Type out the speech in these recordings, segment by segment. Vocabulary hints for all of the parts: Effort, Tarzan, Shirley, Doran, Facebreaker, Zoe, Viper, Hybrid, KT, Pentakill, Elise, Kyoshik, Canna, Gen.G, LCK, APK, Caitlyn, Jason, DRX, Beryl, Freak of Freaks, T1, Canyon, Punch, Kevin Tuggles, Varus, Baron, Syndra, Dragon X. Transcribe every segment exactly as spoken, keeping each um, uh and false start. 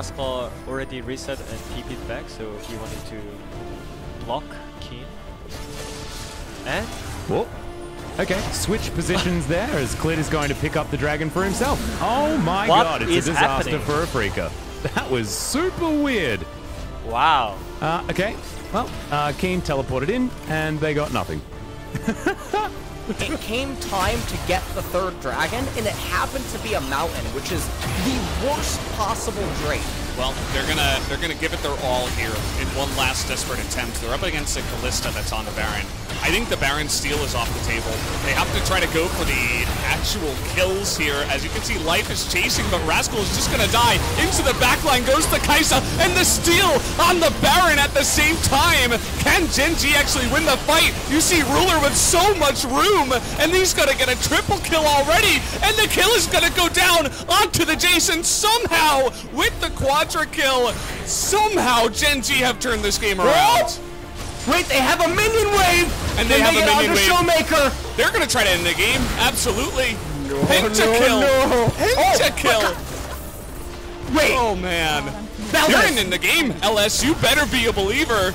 Frostclaw already reset and T P'd back, so he wanted to block Keen. And... Whoa. Okay, switch positions there as Clit is going to pick up the dragon for himself. Oh my what god, it's a disaster happening? for Afrika. That was super weird. Wow. Uh, okay, well, uh, Keen teleported in and they got nothing. It came time to get the third dragon, and it happened to be a mountain, which is the worst possible drain. Well, they're gonna they're gonna give it their all here in one last desperate attempt. They're up against a Kalista that's on the Baron. I think the Baron's steal is off the table. They have to try to go for the actual kills here. As you can see, Life is chasing, but Rascal is just gonna die. Into the backline goes the Kai'Sa, and the steal on the Baron at the same time. Can Gen.G actually win the fight? You see Ruler with so much room, and he's gonna get a triple kill already, and the kill is gonna go down onto the Jason somehow with the quadra kill. Somehow Gen.G have turned this game around. What? Wait, they have a minion wave! And they have a minion wave. Showmaker. They're gonna try to end the game, absolutely. No, Pentakill! No, no. Pentakill! Oh, Wait! Oh man. They're ending the game, L S. You better be a believer.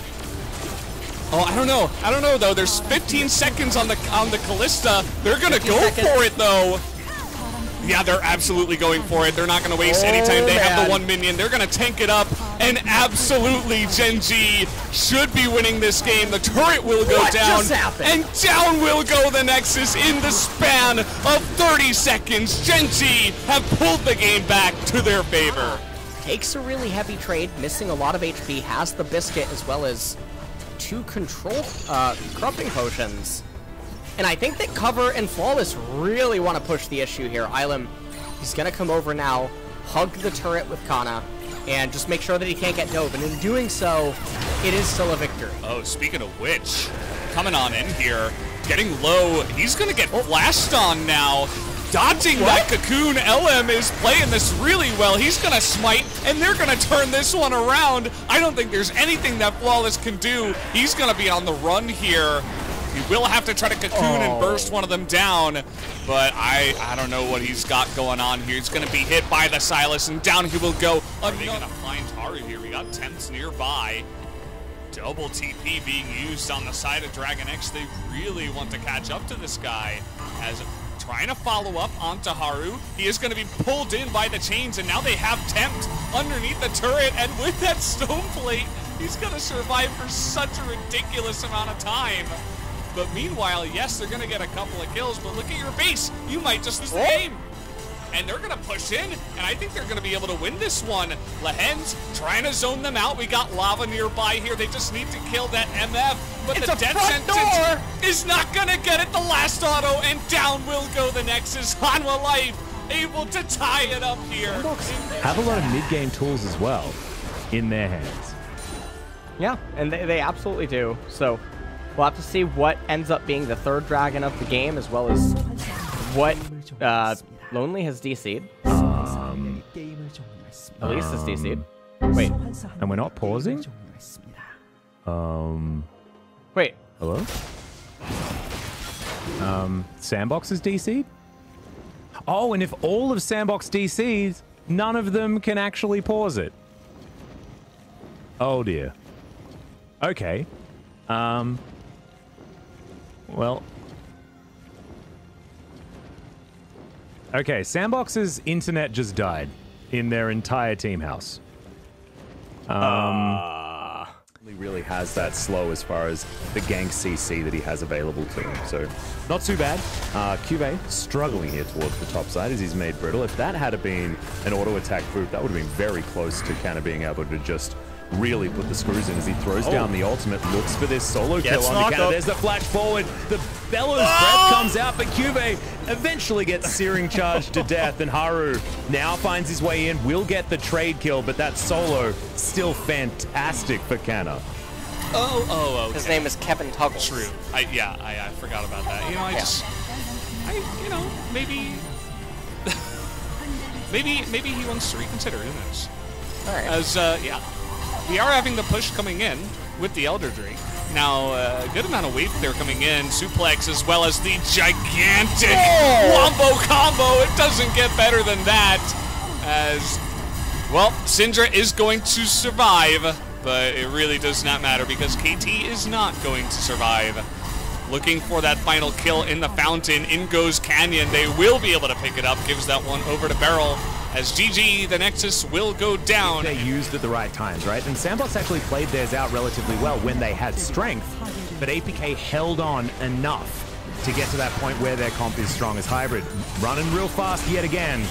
Oh, I don't know. I don't know though. There's fifteen seconds on the on the Kalista. They're gonna go seconds. for it though. Yeah, they're absolutely going for it. They're not going to waste oh, any time. They man. have the one minion. They're going to tank it up, and absolutely Gen.G should be winning this game. The turret will go what down, and down will go the Nexus in the span of thirty seconds. Gen.G have pulled the game back to their favor. Takes a really heavy trade, missing a lot of H P, has the biscuit as well as two control uh, corrupting potions. And I think that Cover and Flawless really want to push the issue here. Ilum, he's going to come over now, hug the turret with Canna, and just make sure that he can't get Dove. And in doing so, it is still a victory. Oh, speaking of which, coming on in here, getting low. He's going to get flashed on now. Dodging what? that cocoon, L M is playing this really well. He's going to smite, and they're going to turn this one around. I don't think there's anything that Flawless can do. He's going to be on the run here. He will have to try to cocoon oh. and burst one of them down, but I I don't know what he's got going on here. He's going to be hit by the Silas, and down he will go. Are they going to find Taru here? We got temps nearby. Double T P being used on the side of Dragon X. They really want to catch up to this guy as trying to follow up onto Haru. He is going to be pulled in by the chains, and now they have tempt underneath the turret, and with that stone plate, he's going to survive for such a ridiculous amount of time. But meanwhile, yes, they're going to get a couple of kills, but look at your base. You might just lose the game. And they're going to push in, and I think they're going to be able to win this one. Lahen's trying to zone them out. We got lava nearby here. They just need to kill that M F. But it's the death sentence door. is not going to get it. The last auto, and down will go the Nexus. Hanwha Life able to tie it up here. Have a lot of mid-game tools as well in their hands. Yeah, and they, they absolutely do. So... we'll have to see what ends up being the third dragon of the game, as well as what uh, Lonely has D C'd. Um, Elise has D C'd. Wait. And we're not pausing? Um. Wait. Hello? Um, Sandbox is D C'd? Oh, and if all of Sandbox D Cs, none of them can actually pause it. Oh dear. Okay. Um... Well, okay, Sandbox's internet just died in their entire team house. Um, uh, he really has that slow as far as the gank C C that he has available to him, so not too bad. Uh, Qvay struggling here towards the top side as he's made brittle. If that had been an auto attack group, that would have been very close to Canna being able to just really put the screws in as he throws oh. down the ultimate, looks for this solo gets kill on the counter. There's the flash forward. The bellows oh! breath comes out, but Qvay eventually gets searing charged to death, and Haru now finds his way in, will get the trade kill, but that solo still fantastic for Canna. Oh, oh, oh. Okay. His name is Kevin Tuggles. True. I, yeah, I, I forgot about that. You know, I yeah. just, I, you know, maybe, maybe, maybe he wants to reconsider in this. All right. As, uh, yeah. We are having the push coming in with the Elder Drake. Now, a uh, good amount of weight there coming in. Suplex as well as the gigantic wombo combo. It doesn't get better than that. As, Well, Syndra is going to survive, but it really does not matter because K T is not going to survive. Looking for that final kill in the fountain. In goes Canyon. They will be able to pick it up. Gives that one over to Beryl. As G G, the Nexus will go down. They used at the right times, right? And Sandbox actually played theirs out relatively well when they had strength, but A P K held on enough to get to that point where their comp is strong as Hybrid. Running real fast yet again.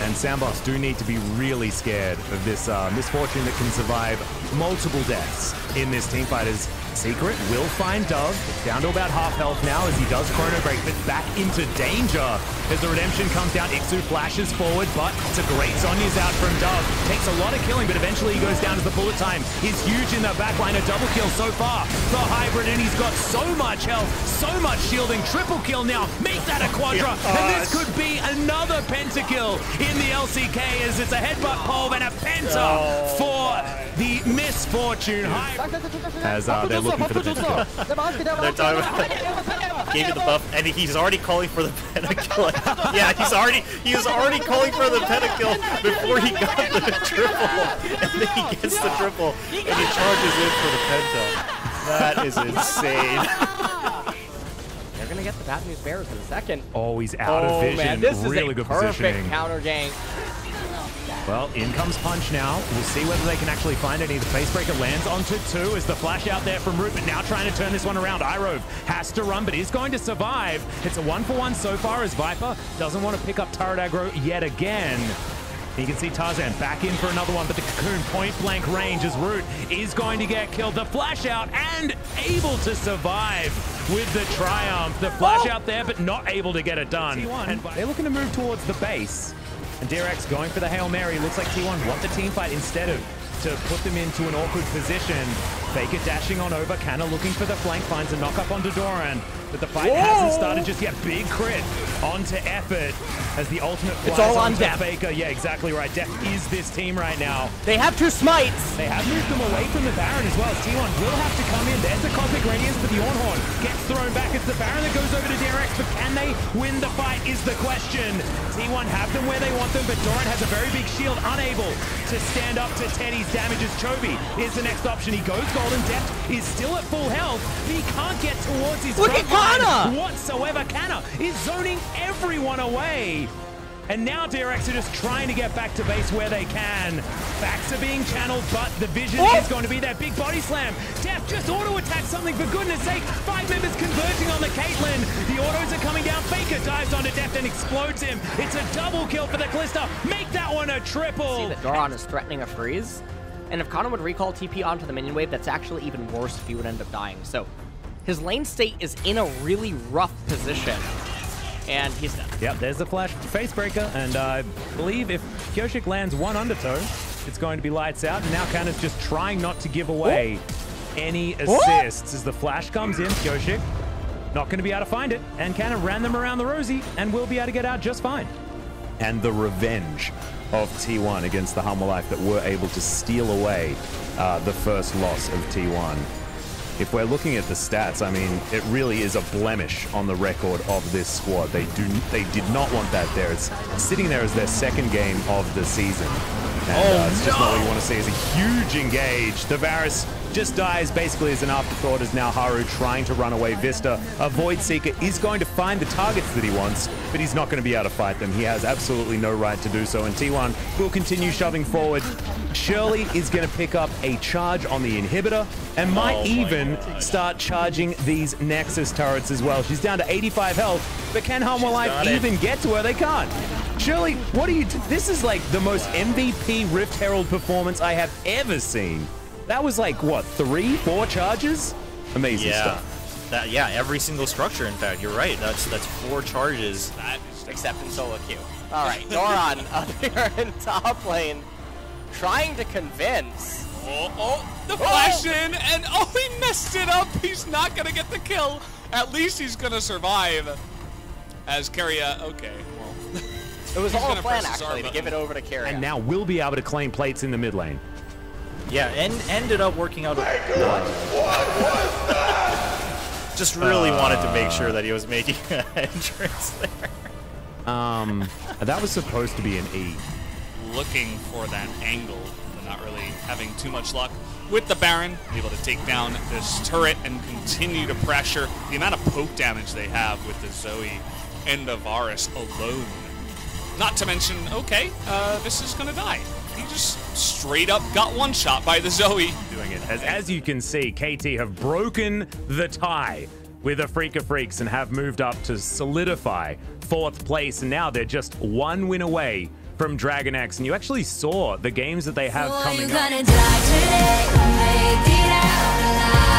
And Sandbox do need to be really scared of this uh, misfortune that can survive multiple deaths in this teamfight. As Secret will find Dove, down to about half health now as he does Chrono Break, but back into danger as the Redemption comes down. Ixu flashes forward, but it's a great Sonya's out from Dove. Takes a lot of killing, but eventually he goes down as the bullet time is huge in the back line. A double kill so far for Hybrid, and he's got so much health, so much shielding. Triple kill now, make that a Quadra, yeah. and this could be another Pentakill in the L C K as it's a headbutt pole and a Penta oh. for the Misfortune Hybrid. As uh, they're looking for the Pentakill. They're talking about the, gave it the buff, and he's already calling for the Pentakill. Yeah, he's already, he was already calling for the Pentakill before he got the triple. And then he gets the triple, and he charges in for the Penta. That is insane. They're gonna get the bad news bearers in a second. Oh, he's out oh, of vision. Man, this really is a good perfect positioning. Counter gank. Well, in comes Punch now. We'll see whether they can actually find any. The Facebreaker lands onto two as the flash out there from Root, but now trying to turn this one around. Irove has to run, but he's going to survive. It's a one for one so far as Viper doesn't want to pick up turret aggro yet again. You can see Tarzan back in for another one, but the Cocoon point blank range as Root is going to get killed. The flash out and able to survive with the Triumph. The flash oh. out there, but not able to get it done. And they're looking to move towards the base. And D R X going for the Hail Mary. Looks like T one want the team fight instead of to put them into an awkward position. Faker dashing on over. Canna looking for the flank. Finds a knock up onto Doran. But the fight Whoa. hasn't started just yet. Big crit onto Effort as the ultimate flies. It's all on Deft. Faker. Yeah, exactly right. Deft is this team right now. They have two smites. They have moved them away from the Baron as well. As T one will have to come in. There's the Cosmic Radiance, but the Ornhorn gets thrown back. It's the Baron that goes over to D R X, but can they win the fight is the question. T one have them where they want them, but Doran has a very big shield, unable to stand up to Teddy's damages. Qvay is the next option. He goes golden. Deft is still at full health, but he can't get towards his front line Canna whatsoever. Canna is zoning everyone away. And now D R X are just trying to get back to base where they can. Backs are being channeled, but the vision oh. is going to be there. Big body slam. Deft just auto-attack something, for goodness sake. Five members converging on the Caitlyn. The autos are coming down. Faker dives onto Deft and explodes him. It's a double kill for the Kalista. Make that one a triple. See that Doran is threatening a freeze. And if Canna would recall T P onto the minion wave, that's actually even worse if he would end up dying. So his lane state is in a really rough position, and he's done. Yep, there's the flash Facebreaker, and I believe if Kyoshik lands one Undertow, it's going to be lights out. And now Canna's just trying not to give away Ooh. any assists. What? As the flash comes in, Kyoshik not going to be able to find it, and Canna ran them around the rosy and will be able to get out just fine. And the revenge of T one against the Hanwha Life that were able to steal away uh, the first loss of T one. If we're looking at the stats, I mean, it really is a blemish on the record of this squad. They do, they did not want that there. It's sitting there as their second game of the season. And oh, uh, it's no. just not what you want to see. It's a huge engage. The Varus just dies basically as an afterthought as now Haru trying to run away Vista. A Void Seeker is going to find the targets that he wants, but he's not going to be able to fight them. He has absolutely no right to do so, and T one will continue shoving forward. Shirley is going to pick up a charge on the inhibitor and might oh even God. start charging these Nexus turrets as well. She's down to eighty-five health, but can Hanwha Life even get to her? They can't. Shirley, what do you do? This is like the most M V P Rift Herald performance I have ever seen. That was like, what, three, four charges? Amazing yeah. stuff. That, yeah, every single structure, in fact. You're right. That's that's four charges. That, except in solo queue. All right, Doran up here in top lane, trying to convince. Oh, oh the flash oh. in, and oh, he messed it up. He's not going to get the kill. At least he's going to survive. As Kerry, uh, okay, well. It was all a plan, actually, to give it over to Kerry. And now we'll be able to claim plates in the mid lane. Yeah, and ended up working out. Oh my God, what was that? Just really uh, wanted to make sure that he was making an entrance there. Um, that was supposed to be an E. looking for that angle, but not really having too much luck. With the Baron, able to take down this turret and continue to pressure. The amount of poke damage they have with the Zoe and the Varus alone. Not to mention, okay, uh, this is gonna die. He just straight up got one shot by the Zoe. Doing it. As, as you can see, K T have broken the tie with the Freak of Freaks and have moved up to solidify fourth place. And now they're just one win away from Dragon X. And you actually saw the games that they have so coming up.